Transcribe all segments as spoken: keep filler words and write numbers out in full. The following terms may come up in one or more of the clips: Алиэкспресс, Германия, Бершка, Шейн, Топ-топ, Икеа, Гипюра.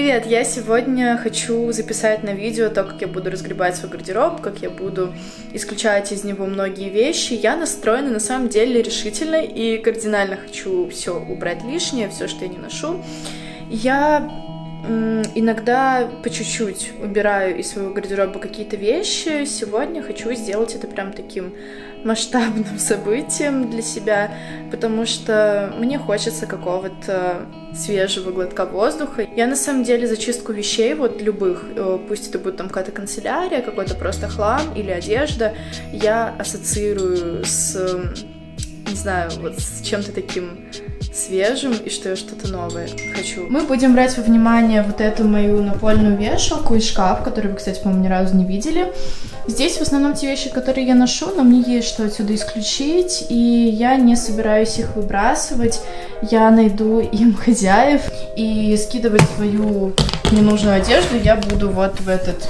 Привет! Я сегодня хочу записать на видео то, как я буду разгребать свой гардероб, как я буду исключать из него многие вещи. Я настроена на самом деле решительно и кардинально хочу все убрать лишнее, все, что я не ношу. Я иногда по чуть-чуть убираю из своего гардероба какие-то вещи. Сегодня хочу сделать это прям таким масштабным событием для себя, потому что мне хочется какого-то свежего глотка воздуха. Я на самом деле за чистку вещей, вот любых, пусть это будет там какая-то канцелярия, какой-то просто хлам или одежда, я ассоциирую с, не знаю, вот с чем-то таким свежим, и что я что-то новое хочу. Мы будем брать во внимание вот эту мою напольную вешалку и шкаф, который вы, кстати, по-моему, ни разу не видели. Здесь в основном те вещи, которые я ношу, но мне есть что отсюда исключить, и я не собираюсь их выбрасывать. Я найду им хозяев, и скидывать свою ненужную одежду я буду вот в этот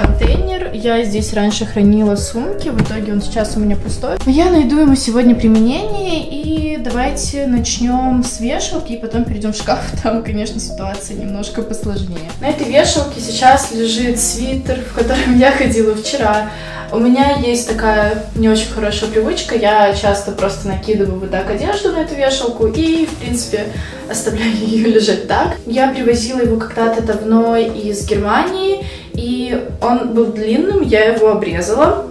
контейнер. Я здесь раньше хранила сумки, в итоге он сейчас у меня пустой. Я найду ему сегодня применение, и давайте начнем с вешалки, и потом перейдем в шкаф. Там, конечно, ситуация немножко посложнее. На этой вешалке сейчас лежит свитер, в котором я ходила вчера. У меня есть такая не очень хорошая привычка, я часто просто накидываю вот так одежду на эту вешалку и, в принципе, оставляю ее лежать так. Я привозила его когда-то давно из Германии, и он был длинным, я его обрезала.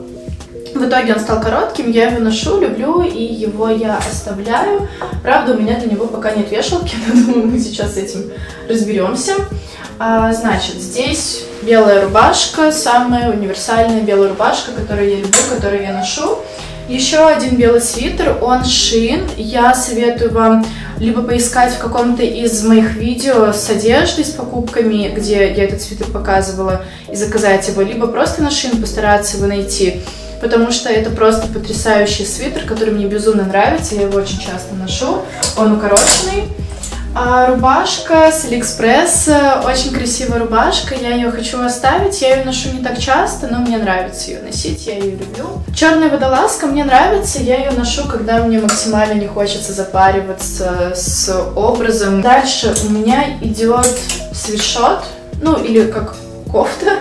В итоге он стал коротким, я его ношу, люблю, и его я оставляю. Правда, у меня для него пока нет вешалки, но думаю, мы сейчас с этим разберемся. А, значит, здесь белая рубашка, самая универсальная белая рубашка, которую я люблю, которую я ношу. Еще один белый свитер, он Шейн. Я советую вам либо поискать в каком-то из моих видео с одеждой, с покупками, где я этот свитер показывала, и заказать его, либо просто на Шейн постараться его найти, потому что это просто потрясающий свитер, который мне безумно нравится, я его очень часто ношу, он укороченный. А рубашка с Алиэкспресс, очень красивая рубашка, я ее хочу оставить, я ее ношу не так часто, но мне нравится ее носить, я ее люблю. Черная водолазка мне нравится, я ее ношу, когда мне максимально не хочется запариваться с образом. Дальше у меня идет свитшот, ну или как кофта,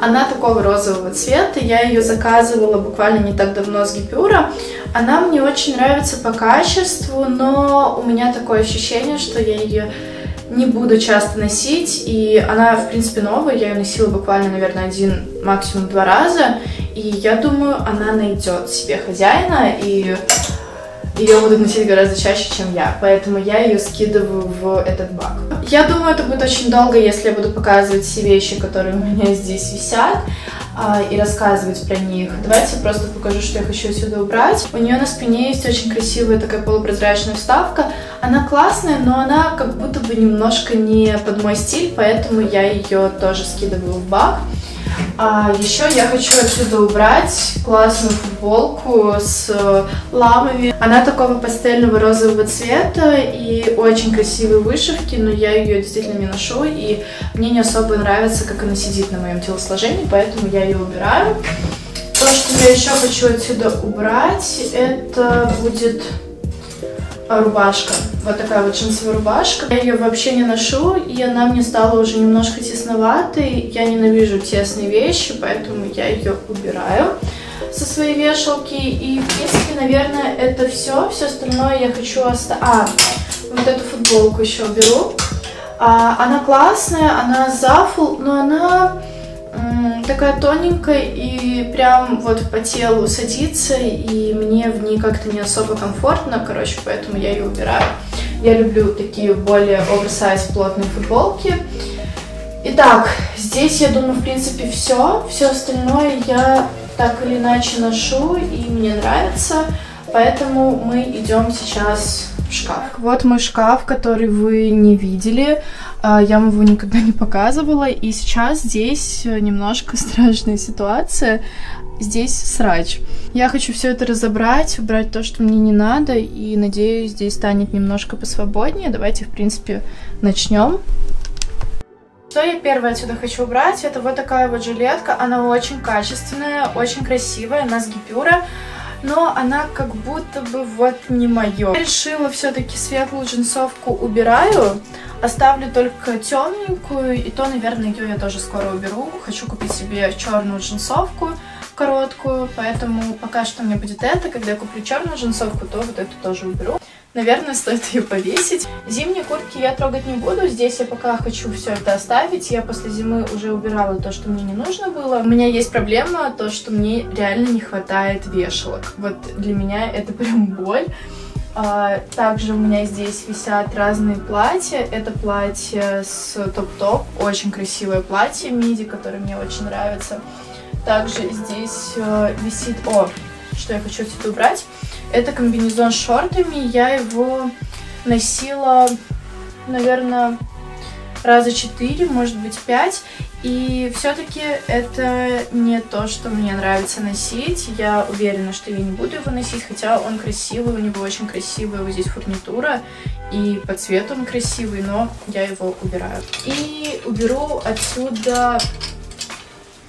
она такого розового цвета, я ее заказывала буквально не так давно с Гипюра, она мне очень нравится по качеству, но у меня такое ощущение, что я ее не буду часто носить, и она, в принципе, новая, я ее носила буквально, наверное, один, максимум два раза, и я думаю, она найдет себе хозяина, и ее будут носить гораздо чаще, чем я, поэтому я ее скидываю в этот бак. Я думаю, это будет очень долго, если я буду показывать все вещи, которые у меня здесь висят, и рассказывать про них. Давайте я просто покажу, что я хочу сюда убрать. У нее на спине есть очень красивая такая полупрозрачная вставка. Она классная, но она как будто бы немножко не под мой стиль, поэтому я ее тоже скидываю в бак. А еще я хочу отсюда убрать классную футболку с ламами. Она такого пастельного розового цвета и очень красивые вышивки, но я ее действительно не ношу, и мне не особо нравится, как она сидит на моем телосложении, поэтому я ее убираю. То, что я еще хочу отсюда убрать, это будет рубашка. Вот такая вот джинсовая рубашка. Я ее вообще не ношу, и она мне стала уже немножко тесноватой. Я ненавижу тесные вещи, поэтому я ее убираю со своей вешалки. И, в принципе, наверное, это все. Все остальное я хочу оставить. А, вот эту футболку еще уберу. А, она классная, она зафул, но она такая тоненькая и прям вот по телу садится, и мне в ней как-то не особо комфортно, короче, поэтому я ее убираю. Я люблю такие более оверсайз плотные футболки. Итак, здесь, я думаю, в принципе, все. Все остальное я так или иначе ношу, и мне нравится, поэтому мы идем сейчас в шкаф. Вот мой шкаф, который вы не видели. Я вам его никогда не показывала, и сейчас здесь немножко страшная ситуация. Здесь срач. Я хочу все это разобрать, убрать то, что мне не надо, и надеюсь, здесь станет немножко посвободнее. Давайте, в принципе, начнем. Что я первое отсюда хочу убрать, это вот такая вот жилетка. Она очень качественная, очень красивая, она с Гипюра. но она как будто бы вот не мое. Я решила все-таки светлую джинсовку убираю, оставлю только темненькую, и то, наверное, ее я тоже скоро уберу. Хочу купить себе черную джинсовку короткую, поэтому пока что у меня будет это. Когда я куплю черную джинсовку, то вот эту тоже уберу. Наверное, стоит ее повесить. Зимние куртки я трогать не буду. Здесь я пока хочу все это оставить. Я после зимы уже убирала то, что мне не нужно было. У меня есть проблема, то, что мне реально не хватает вешалок. Вот для меня это прям боль. Также у меня здесь висят разные платья. Это платье с Топ-топ. Очень красивое платье миди, которое мне очень нравится. Также здесь висит... О, что я хочу отсюда убрать. Это комбинезон с шортами. Я его носила, наверное, раза четыре, может быть пять. И все-таки это не то, что мне нравится носить. Я уверена, что я не буду его носить, хотя он красивый, у него очень красивая вот здесь фурнитура. И по цвету он красивый, но я его убираю. И уберу отсюда...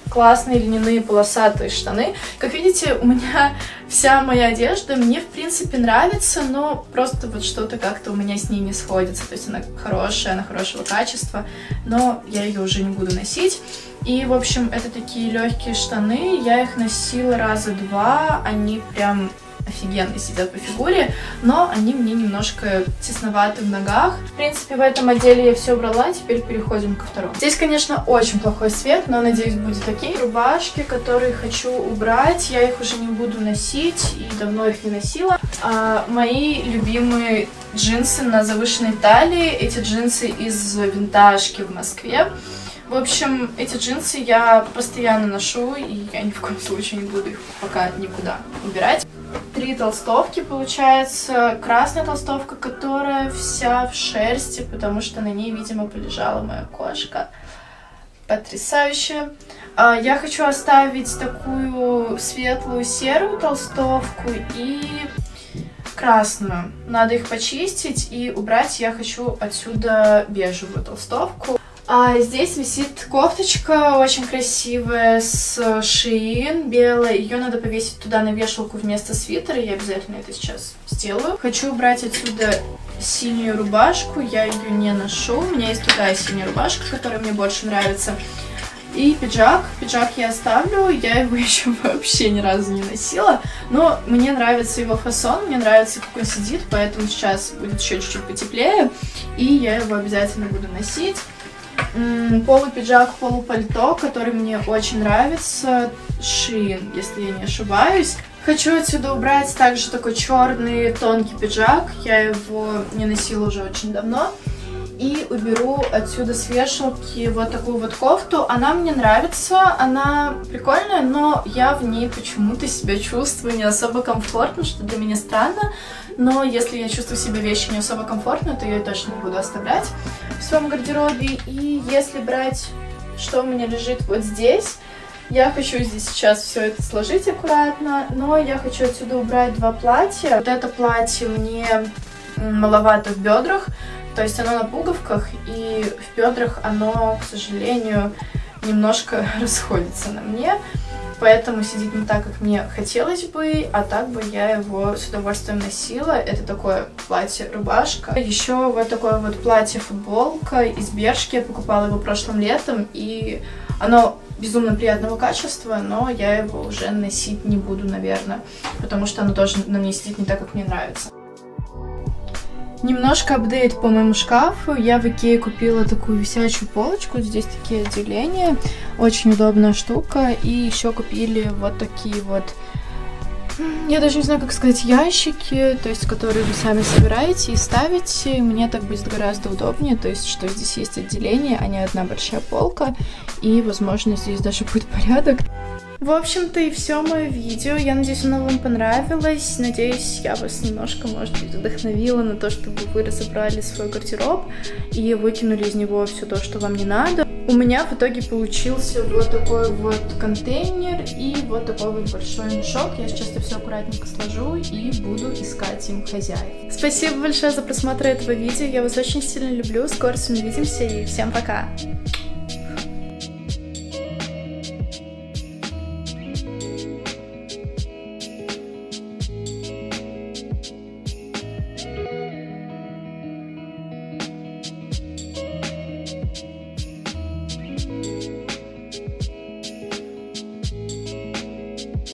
классные льняные полосатые штаны. Как видите, у меня вся моя одежда мне, в принципе, нравится, но просто вот что-то как-то у меня с ней не сходится. То есть она хорошая, она хорошего качества, но я ее уже не буду носить. И, в общем, это такие легкие штаны. Я их носила раза два. Они прям офигенно сидят по фигуре, но они мне немножко тесноваты в ногах. В принципе, в этом отделе я все убрала, теперь переходим ко второму. Здесь, конечно, очень плохой свет, но, надеюсь, будет окей. Рубашки, которые хочу убрать, я их уже не буду носить, и давно их не носила. А мои любимые джинсы на завышенной талии, эти джинсы из винтажки в Москве. В общем, эти джинсы я постоянно ношу, и я ни в коем случае не буду их пока никуда убирать. Три толстовки, получается. Красная толстовка, которая вся в шерсти, потому что на ней, видимо, полежала моя кошка. Потрясающе. Я хочу оставить такую светлую серую толстовку и красную. Надо их почистить, и убрать я хочу отсюда бежевую толстовку. А здесь висит кофточка очень красивая с Шейн, белая. Ее надо повесить туда на вешалку вместо свитера. Я обязательно это сейчас сделаю. Хочу убрать отсюда синюю рубашку. Я ее не ношу. У меня есть другая синяя рубашка, которая мне больше нравится. И пиджак. Пиджак я оставлю. Я его еще вообще ни разу не носила. Но мне нравится его фасон. Мне нравится, как он сидит. Поэтому сейчас будет еще чуть-чуть потеплее. И я его обязательно буду носить. Полупиджак, полупальто, который мне очень нравится, Шин, если я не ошибаюсь. Хочу отсюда убрать также такой черный тонкий пиджак, я его не носила уже очень давно. И уберу отсюда с вешалки вот такую вот кофту. Она мне нравится, она прикольная, но я в ней почему-то себя чувствую не особо комфортно, что для меня странно. Но если я чувствую себе вещи не особо комфортно, то я ее точно не буду оставлять в своем гардеробе. И если брать, что у меня лежит вот здесь, я хочу здесь сейчас все это сложить аккуратно, но я хочу отсюда убрать два платья. Вот это платье мне маловато в бедрах. То есть оно на пуговках, и в бедрах оно, к сожалению, немножко расходится на мне. Поэтому сидит не так, как мне хотелось бы, а так бы я его с удовольствием носила. Это такое платье-рубашка. Еще вот такое вот платье-футболка из Бершки. Я покупала его прошлым летом, и оно безумно приятного качества, но я его уже носить не буду, наверное, потому что оно тоже на мне сидит не так, как мне нравится. Немножко апдейт по моему шкафу. Я в Икеа купила такую висячую полочку. Здесь такие отделения. Очень удобная штука. И еще купили вот такие вот, я даже не знаю, как сказать, ящики, то есть которые вы сами собираете и ставите. Мне так будет гораздо удобнее, то есть что здесь есть отделение, а не одна большая полка. И, возможно, здесь даже будет порядок. В общем-то, и все мое видео. Я надеюсь, оно вам понравилось. Надеюсь, я вас немножко, может быть, вдохновила на то, чтобы вы разобрали свой гардероб и выкинули из него все то, что вам не надо. У меня в итоге получился вот такой вот контейнер и вот такой вот большой мешок. Я сейчас это все аккуратненько сложу и буду искать им хозяев. Спасибо большое за просмотр этого видео. Я вас очень сильно люблю. Скоро с вами увидимся и всем пока!